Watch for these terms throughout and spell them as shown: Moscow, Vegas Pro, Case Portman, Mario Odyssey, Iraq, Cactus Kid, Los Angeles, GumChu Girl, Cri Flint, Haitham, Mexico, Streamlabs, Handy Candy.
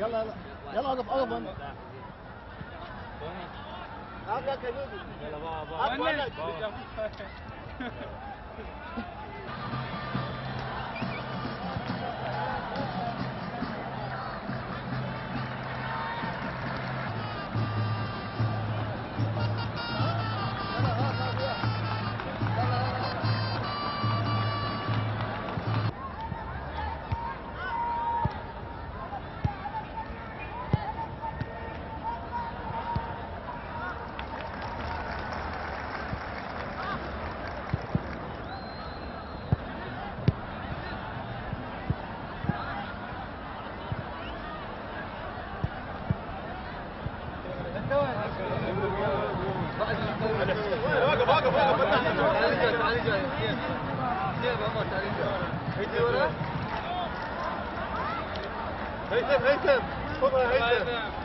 يلا يلا يلا اقف اقف انا هاكا كنودي يلا بابا هيثم هيثم خذها هيثم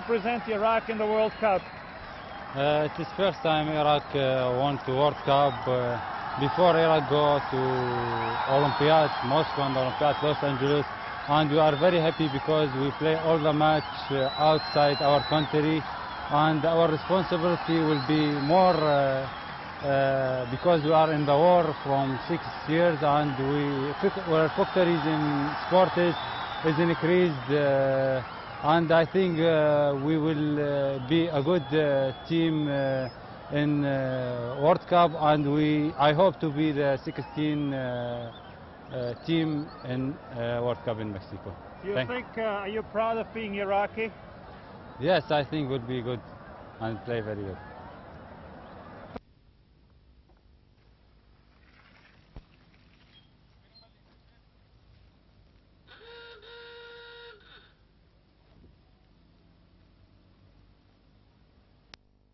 represent Iraq in the World Cup? It is first time Iraq won the World Cup. Before Iraq go to Olympiad, Moscow and Olympiad Los Angeles, and we are very happy because we play all the match outside our country, and our responsibility will be more because we are in the war from 6 years, and our factories in sport is increased, and I think we will be a good team in World Cup, and I hope to be the 16 team in World Cup in Mexico. Are you proud of being Iraqi? Yes, I think it would be good and play very good.